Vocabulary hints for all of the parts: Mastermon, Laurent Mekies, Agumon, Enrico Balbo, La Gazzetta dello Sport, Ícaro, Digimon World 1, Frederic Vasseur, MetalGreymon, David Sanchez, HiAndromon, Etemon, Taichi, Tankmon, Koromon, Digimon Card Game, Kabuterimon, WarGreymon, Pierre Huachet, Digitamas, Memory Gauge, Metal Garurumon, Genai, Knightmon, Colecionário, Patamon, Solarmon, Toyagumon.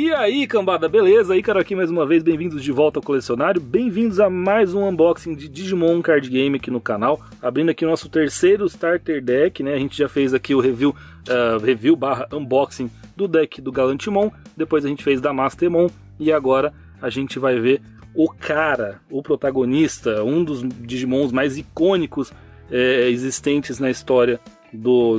E aí, cambada, beleza? Ícaro aqui mais uma vez, bem-vindos de volta ao colecionário, bem-vindos a mais um unboxing de Digimon Card Game aqui no canal, abrindo aqui o nosso terceiro Starter Deck, né? A gente já fez aqui o review/unboxing do deck do Gallantmon, depois a gente fez da Mastermon e agora a gente vai ver o cara, o protagonista, um dos Digimons mais icônicos existentes na história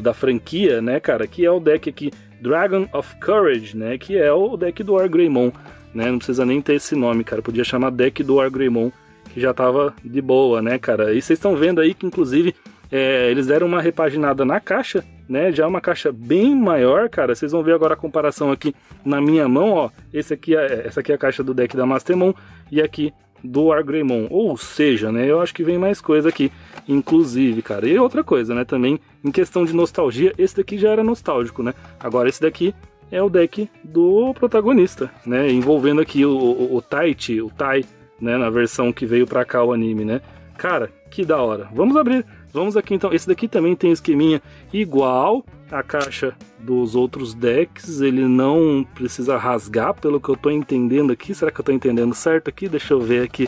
da franquia, né, cara? Que é o deck aqui, Dragon of Courage, né? Que é o deck do WarGreymon, né? Não precisa nem ter esse nome, cara. Podia chamar deck do WarGreymon, que já tava de boa, né, cara? E vocês estão vendo aí que, inclusive, eles deram uma repaginada na caixa, né? Já é uma caixa bem maior, cara. Vocês vão ver agora a comparação aqui na minha mão, ó. Essa aqui é a caixa do deck da Mastermon e aqui do WarGreymon. Ou seja, né? Eu acho que vem mais coisa aqui, inclusive, cara. E outra coisa, né? Também, em questão de nostalgia, esse daqui já era nostálgico, né? Agora esse daqui é o deck do protagonista, né? Envolvendo aqui o Taichi, o Tai, né? Na versão que veio pra cá o anime, né? Cara, que da hora. Vamos abrir. Vamos aqui então. Esse daqui também tem esqueminha igual à caixa dos outros decks. Ele não precisa rasgar, pelo que eu tô entendendo aqui. Será que eu tô entendendo certo aqui? Deixa eu ver aqui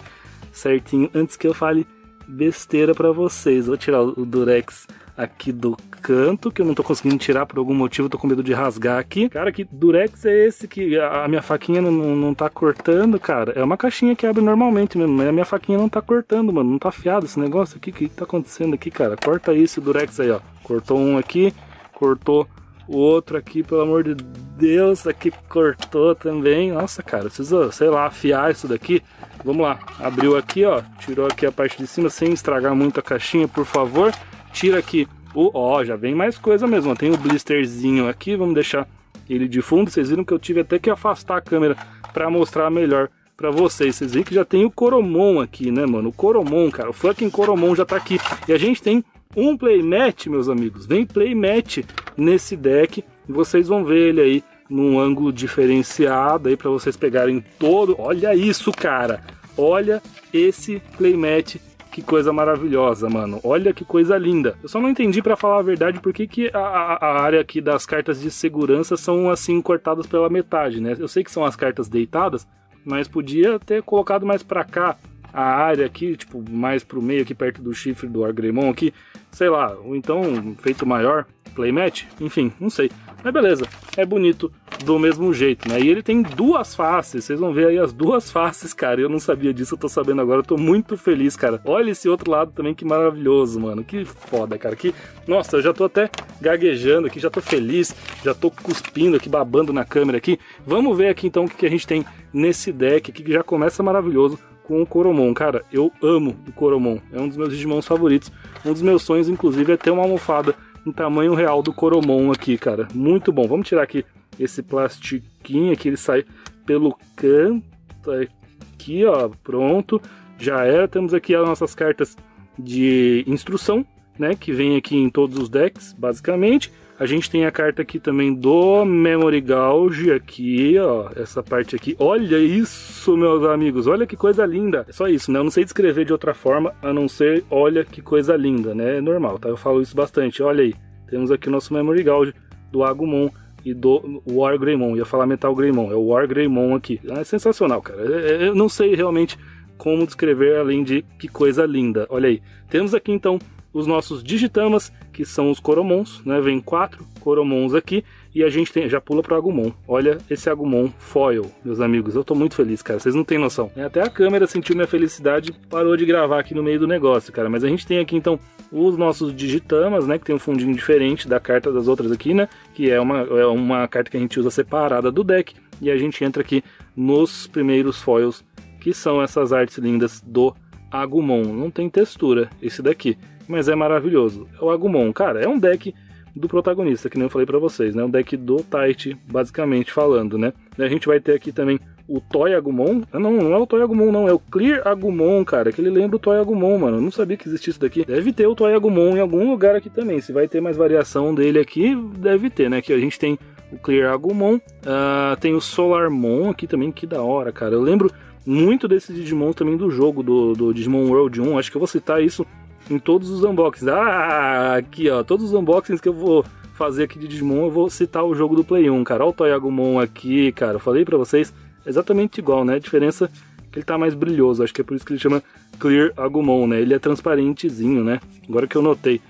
certinho antes que eu fale besteira pra vocês. Vou tirar o durex aqui do canto, que eu não tô conseguindo tirar por algum motivo, tô com medo de rasgar aqui. Cara, que durex é esse que a minha faquinha não tá cortando, cara? É uma caixinha que abre normalmente mesmo, mas a minha faquinha não tá cortando, mano. Não tá afiado esse negócio aqui? O que tá acontecendo aqui, cara? Corta aí esse durex aí, ó. Cortou um aqui, cortou o outro aqui, pelo amor de Deus. Aqui cortou também. Nossa, cara, precisa, sei lá, afiar isso daqui. Vamos lá, abriu aqui, ó. Tirou aqui a parte de cima, sem estragar muito a caixinha, por favor. Tira aqui ó, já vem mais coisa mesmo, ó. Tem o blisterzinho aqui, vamos deixar ele de fundo. Vocês viram que eu tive até que afastar a câmera pra mostrar melhor pra vocês. Vocês viram que já tem o Koromon aqui, né, mano? O Koromon, cara, o fucking Koromon já tá aqui. E a gente tem um playmatch, meus amigos. Vem playmatch nesse deck. Vocês vão ver ele aí num ângulo diferenciado aí pra vocês pegarem todo. Olha isso, cara! Olha esse playmatch. Que coisa maravilhosa, mano. Olha que coisa linda. Eu só não entendi, pra falar a verdade, por que a área aqui das cartas de segurança são assim cortadas pela metade, né? Eu sei que são as cartas deitadas, mas podia ter colocado mais pra cá a área aqui, tipo, mais pro meio aqui perto do chifre do WarGreymon aqui, sei lá, ou então feito maior, playmatch, enfim, não sei. Mas beleza, é bonito do mesmo jeito, né? E ele tem duas faces, vocês vão ver aí as duas faces, cara. Eu não sabia disso, eu tô sabendo agora, eu tô muito feliz, cara. Olha esse outro lado também, que maravilhoso, mano. Que foda, cara. Que... Nossa, eu já tô até gaguejando aqui, já tô feliz, já tô cuspindo aqui, babando na câmera aqui. Vamos ver aqui então o que a gente tem nesse deck aqui, que já começa maravilhoso com o Koromon. Cara, eu amo o Koromon, é um dos meus Digimons favoritos. Um dos meus sonhos, inclusive, é ter uma almofada em tamanho real do Koromon aqui, cara. Muito bom. Vamos tirar aqui esse plastiquinho aqui, ele sai pelo canto aqui, ó. Pronto, já era. Temos aqui as nossas cartas de instrução, né, que vem aqui em todos os decks, basicamente. A gente tem a carta aqui também do Memory Gauge, aqui, ó, essa parte aqui. Olha isso, meus amigos, olha que coisa linda. É só isso, né? Eu não sei descrever de outra forma, a não ser olha que coisa linda, né? É normal, tá? Eu falo isso bastante. Olha aí, temos aqui o nosso Memory Gauge do Agumon e do WarGreymon. Ia falar MetalGreymon, é o WarGreymon aqui. É sensacional, cara. Eu não sei realmente como descrever, além de que coisa linda. Olha aí, temos aqui então os nossos Digitamas, que são os Koromons, né? Vem 4 Koromons aqui e a gente tem... Já pula para Agumon. Olha esse Agumon Foil, meus amigos. Eu tô muito feliz, cara. Vocês não têm noção. Até a câmera sentiu minha felicidade e parou de gravar aqui no meio do negócio, cara. Mas a gente tem aqui, então, os nossos Digitamas, né? Que tem um fundinho diferente da carta das outras aqui, né? Que é uma carta que a gente usa separada do deck. E a gente entra aqui nos primeiros Foils, que são essas artes lindas do Agumon. Não tem textura esse daqui, mas é maravilhoso. É o Agumon, cara, é um deck do protagonista, que nem eu falei pra vocês, né? Um deck do Taichi, basicamente falando, né? E a gente vai ter aqui também o Toyagumon. Ah, não, não é o Toyagumon, não. É o Clear Agumon, cara, que ele lembra o Toyagumon, mano. Eu não sabia que existia isso daqui. Deve ter o Toyagumon em algum lugar aqui também. Se vai ter mais variação dele aqui, deve ter, né? Que a gente tem o Clear Agumon. Tem o Solarmon aqui também, que da hora, cara. Eu lembro muito desses Digimons também do jogo, do Digimon World 1. Acho que eu vou citar isso em todos os unboxings. Ah, aqui ó, todos os unboxings que eu vou fazer aqui de Digimon, eu vou citar o jogo do Play 1, cara. Olha o Toyagumon aqui, cara. Eu falei pra vocês, exatamente igual, né? A diferença é que ele tá mais brilhoso. Acho que é por isso que ele chama Clear Agumon, né? Ele é transparentezinho, né? Agora que eu notei.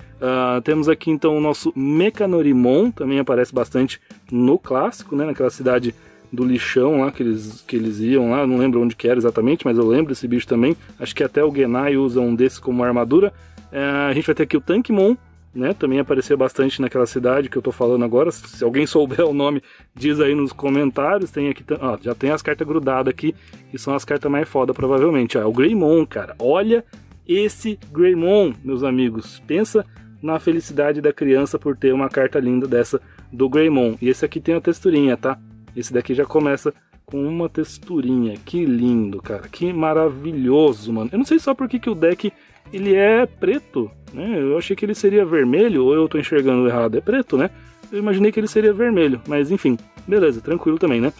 Temos aqui então o nosso Mecanorimon, também aparece bastante no clássico, né? Naquela cidade do lixão lá que eles iam lá, não lembro onde que era exatamente, mas eu lembro esse bicho também. Acho que até o Genai usa um desses como armadura. A gente vai ter aqui o Tankmon, né? Também apareceu bastante naquela cidade que eu tô falando agora. Se alguém souber o nome, diz aí nos comentários. Tem aqui, ó, já tem as cartas grudadas aqui, que são as cartas mais foda provavelmente. Ó, é o Greymon, cara. Olha esse Greymon, meus amigos. Pensa na felicidade da criança por ter uma carta linda dessa do Greymon. E esse aqui tem a texturinha, tá? Esse daqui já começa com uma texturinha. Que lindo, cara. Que maravilhoso, mano. Eu não sei só por que o deck ele é preto, né? Eu achei que ele seria vermelho, ou eu tô enxergando errado. É preto, né? Eu imaginei que ele seria vermelho, mas enfim. Beleza, tranquilo também, né?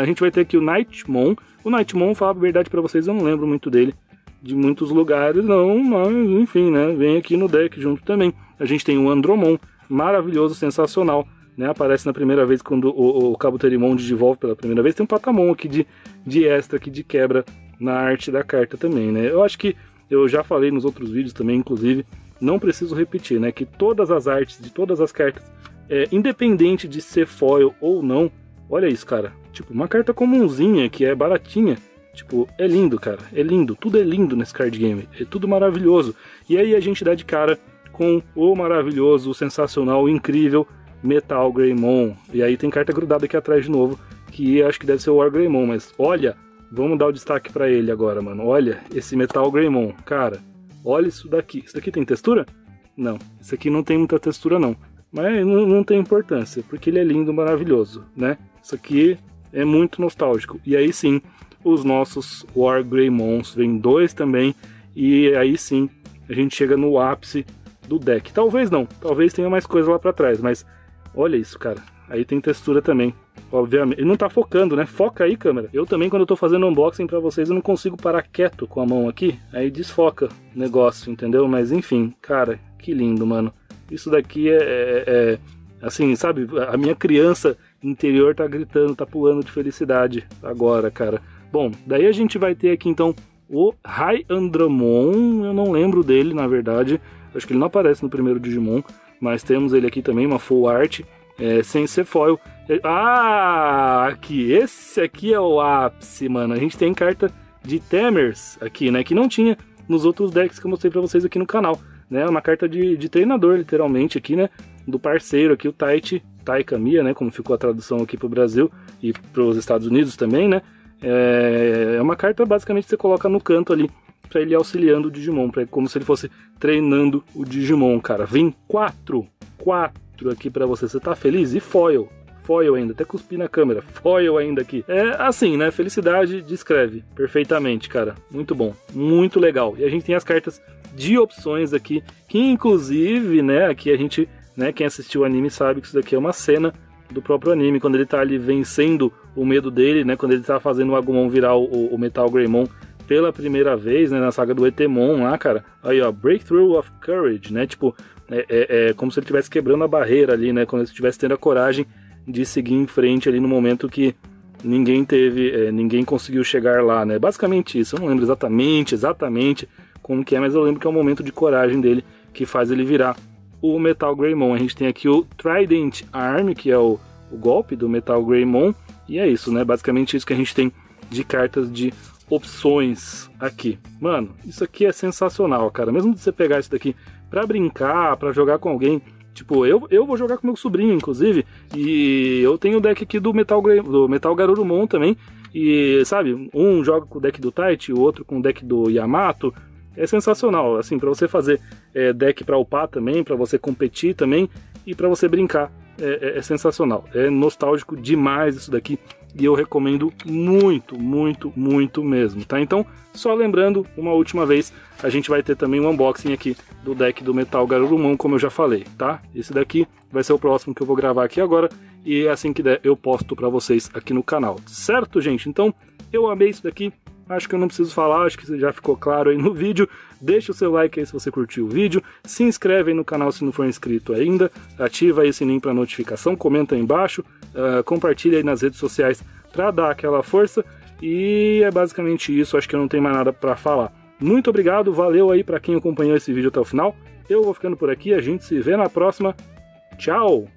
A gente vai ter aqui o Knightmon. O Knightmon, falar a verdade pra vocês, eu não lembro muito dele de muitos lugares, não, mas enfim, né? Vem aqui no deck junto também. A gente tem o Andromon, maravilhoso, sensacional, né? Aparece na primeira vez quando o Kabuterimon desenvolve pela primeira vez. Tem um Patamon aqui de extra, aqui de quebra na arte da carta também, né? Eu acho que eu já falei nos outros vídeos também, inclusive, não preciso repetir, né? Que todas as artes de todas as cartas, independente de ser foil ou não, olha isso, cara. Tipo, uma carta comumzinha, que é baratinha. Tipo, é lindo, cara, é lindo, tudo é lindo nesse card game, é tudo maravilhoso. E aí a gente dá de cara com o maravilhoso, o sensacional, o incrível MetalGreymon. E aí tem carta grudada aqui atrás de novo, que acho que deve ser o WarGreymon, mas olha, vamos dar o destaque pra ele agora, mano. Olha esse MetalGreymon, cara, olha isso daqui. Isso daqui tem textura? Não, isso aqui não tem muita textura não, mas não tem importância, porque ele é lindo, maravilhoso, né? Isso aqui é muito nostálgico. E aí sim, os nossos WarGreymons, vem dois também, e aí sim a gente chega no ápice do deck. Talvez não, talvez tenha mais coisa lá pra trás, mas olha isso, cara. Aí tem textura também, obviamente. Ele não tá focando, né? Foca aí, câmera. Eu também, quando eu tô fazendo unboxing pra vocês, eu não consigo parar quieto com a mão aqui, aí desfoca o negócio, entendeu? Mas enfim, cara, que lindo, mano. Isso daqui é assim, sabe? A minha criança interior tá gritando, tá pulando de felicidade agora, cara. Bom, daí a gente vai ter aqui então o HiAndromon, eu não lembro dele na verdade, acho que ele não aparece no primeiro Digimon, mas temos ele aqui também, uma full art, sem ser foil. Ah, aqui, esse aqui é o ápice, mano, a gente tem carta de Temers aqui, né, que não tinha nos outros decks que eu mostrei pra vocês aqui no canal, né, uma carta de treinador literalmente aqui, né, do parceiro aqui, o Taichi, Taikamiya, né, como ficou a tradução aqui pro Brasil e pros Estados Unidos também, né. É uma carta basicamente que você coloca no canto ali pra ele auxiliando o Digimon, como se ele fosse treinando o Digimon, cara. Vem quatro aqui pra você. Você tá feliz? E foil. Foil ainda, até cuspi na câmera. Foil ainda aqui. É assim, né? Felicidade descreve perfeitamente, cara. Muito bom, muito legal. E a gente tem as cartas de opções aqui, que inclusive, né, aqui a gente, né, quem assistiu o anime sabe que isso daqui é uma cena do próprio anime, quando ele tá ali vencendo o medo dele, né, quando ele tá fazendo o Agumon virar o MetalGreymon pela primeira vez, né, na saga do Etemon lá, cara, aí ó, Breakthrough of Courage, né, tipo, é como se ele estivesse quebrando a barreira ali, né, quando ele estivesse tendo a coragem de seguir em frente ali no momento que ninguém teve, ninguém conseguiu chegar lá, né, basicamente isso. Eu não lembro exatamente como que é, mas eu lembro que é um momento de coragem dele que faz ele virar o MetalGreymon. A gente tem aqui o Trident Arm, que é o golpe do MetalGreymon. E é isso, né? Basicamente isso que a gente tem de cartas de opções aqui. Mano, isso aqui é sensacional, cara. Mesmo de você pegar isso daqui pra brincar, pra jogar com alguém. Tipo, eu vou jogar com meu sobrinho, inclusive. E eu tenho o deck aqui do Metal Garurumon também. E, sabe, um joga com o deck do Taichi, o outro com o deck do Yamato. É sensacional, assim, pra você fazer deck pra upar também, pra você competir também e pra você brincar. É sensacional, é nostálgico demais isso daqui e eu recomendo muito, muito, muito mesmo, tá? Então, só lembrando uma última vez, a gente vai ter também um unboxing aqui do deck do Metal Garurumon, como eu já falei, tá? Esse daqui vai ser o próximo que eu vou gravar aqui agora e assim que der eu posto pra vocês aqui no canal, certo, gente? Então, eu amei isso daqui, Acho que eu não preciso falar, acho que já ficou claro aí no vídeo. Deixa o seu like aí se você curtiu o vídeo, se inscreve aí no canal se não for inscrito ainda, ativa aí o sininho para notificação, comenta aí embaixo, compartilha aí nas redes sociais para dar aquela força, e é basicamente isso, acho que eu não tenho mais nada para falar. Muito obrigado, valeu aí para quem acompanhou esse vídeo até o final, eu vou ficando por aqui, a gente se vê na próxima, tchau!